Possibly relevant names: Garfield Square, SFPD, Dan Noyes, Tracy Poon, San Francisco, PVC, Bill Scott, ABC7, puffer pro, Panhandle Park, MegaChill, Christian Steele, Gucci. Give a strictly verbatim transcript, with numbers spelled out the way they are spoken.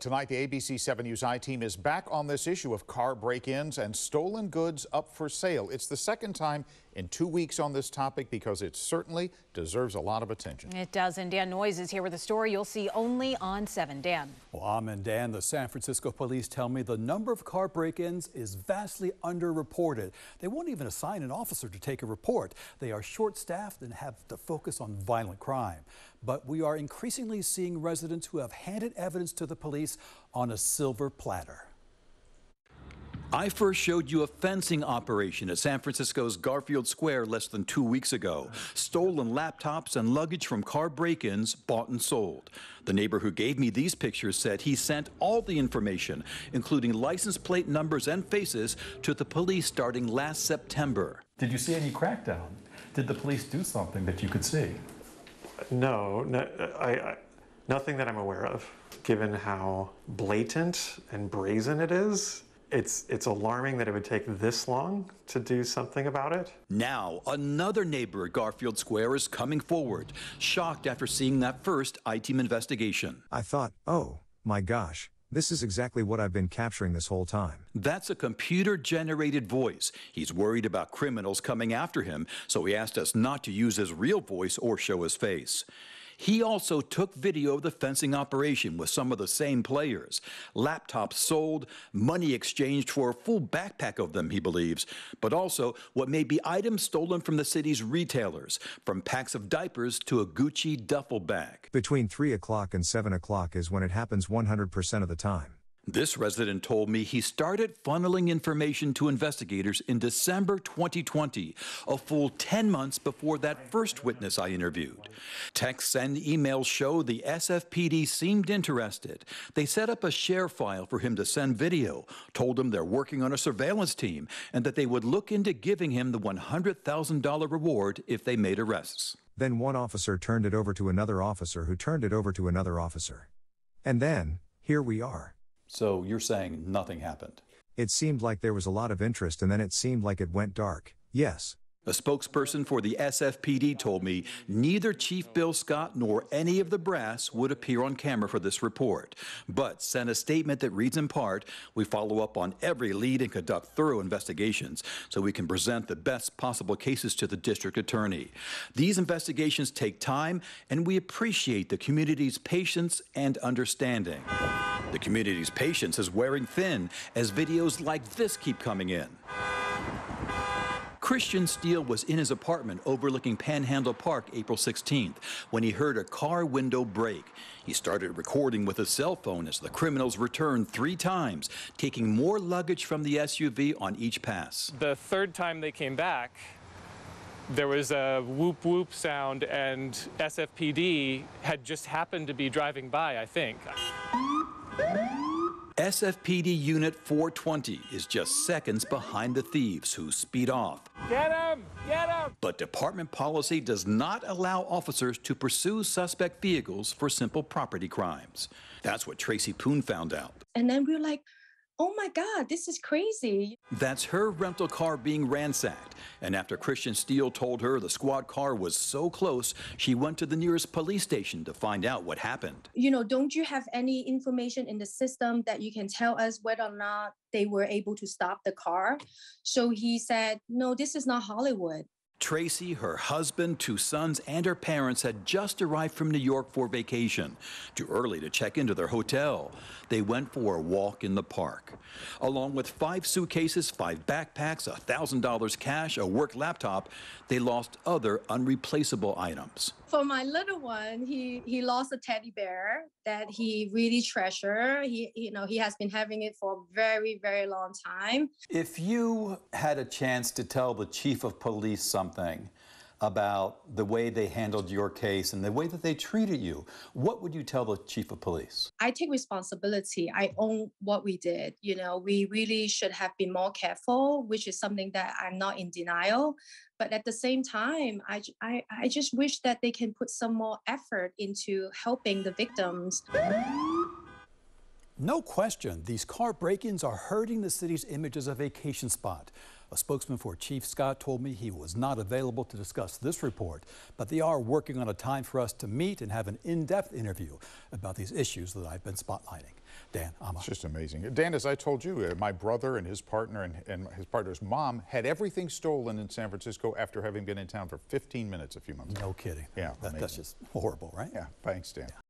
Tonight, the A B C seven News I team is back on this issue of car break-ins and stolen goods up for sale. It's the second time in two weeks on this topic because it certainly deserves a lot of attention. It does, and Dan Noyes is here with a story you'll see only on seven. Dan. Well, Amen, Dan. The San Francisco police tell me the number of car break-ins is vastly underreported. They won't even assign an officer to take a report. They are short-staffed and have to focus on violent crime. But we are increasingly seeing residents who have handed evidence to the police on a silver platter. I first showed you a fencing operation at San Francisco's Garfield Square less than two weeks ago. Stolen laptops and luggage from car break-ins bought and sold. The neighbor who gave me these pictures said he sent all the information, including license plate numbers and faces, to the police starting last September. Did you see any crackdown? Did the police do something that you could see? No, no I, I, nothing that I'm aware of. Given how blatant and brazen it is, it's, it's alarming that it would take this long to do something about it. Now, another neighbor at Garfield Square is coming forward, shocked after seeing that first I-team investigation. I thought, oh, my gosh. This is exactly what I've been capturing this whole time. That's a computer-generated voice. He's worried about criminals coming after him, so he asked us not to use his real voice or show his face. He also took video of the fencing operation with some of the same players. Laptops sold, money exchanged for a full backpack of them, he believes, but also what may be items stolen from the city's retailers, from packs of diapers to a Gucci duffel bag. Between three o'clock and seven o'clock is when it happens one hundred percent of the time. This resident told me he started funneling information to investigators in December twenty twenty, a full ten months before that first witness I interviewed. Texts and emails show the S F P D seemed interested. They set up a share file for him to send video, told him they're working on a surveillance team, and that they would look into giving him the one hundred thousand dollar reward if they made arrests. Then one officer turned it over to another officer who turned it over to another officer. And then, here we are. So you're saying nothing happened? It seemed like there was a lot of interest, and then it seemed like it went dark. Yes. A spokesperson for the S F P D told me neither Chief Bill Scott nor any of the brass would appear on camera for this report, but sent a statement that reads in part, "We follow up on every lead and conduct thorough investigations so we can present the best possible cases to the district attorney. These investigations take time, and we appreciate the community's patience and understanding." The community's patience is wearing thin as videos like this keep coming in. Christian Steele was in his apartment overlooking Panhandle Park April sixteenth when he heard a car window break. He started recording with his cell phone as the criminals returned three times, taking more luggage from the S U V on each pass. The third time they came back, there was a whoop whoop sound, and S F P D had just happened to be driving by, I think. S F P D Unit four twenty is just seconds behind the thieves, who speed off. Get him! Get him! But department policy does not allow officers to pursue suspect vehicles for simple property crimes. That's what Tracy Poon found out. And then we were like, oh my God, this is crazy. That's her rental car being ransacked. And after Christian Steele told her the squad car was so close, she went to the nearest police station to find out what happened. You know, don't you have any information in the system that you can tell us whether or not they were able to stop the car? So he said, no, this is not Hollywood. Tracy, her husband, two sons, and her parents had just arrived from New York for vacation. Too early to check into their hotel. They went for a walk in the park. Along with five suitcases, five backpacks, one thousand dollars cash, a work laptop, they lost other unreplaceable items. For my little one, he, he lost a teddy bear that he really treasured. He, you know, he has been having it for a very, very long time. If you had a chance to tell the chief of police something, Something about the way they handled your case and the way that they treated you, what would you tell the chief of police? I take responsibility. I own what we did. You know, we really should have been more careful, which is something that I'm not in denial. But at the same time, I, I, I just wish that they can put some more effort into helping the victims. No question, these car break-ins are hurting the city's image as a vacation spot. A spokesman for Chief Scott told me he was not available to discuss this report, but they are working on a time for us to meet and have an in-depth interview about these issues that I've been spotlighting. Dan, I'm it's just amazing. Dan, as I told you, uh, my brother and his partner and, and his partner's mom had everything stolen in San Francisco after having been in town for fifteen minutes a few months ago. No kidding. Yeah, that, that's just horrible, right? Yeah, thanks, Dan. Yeah.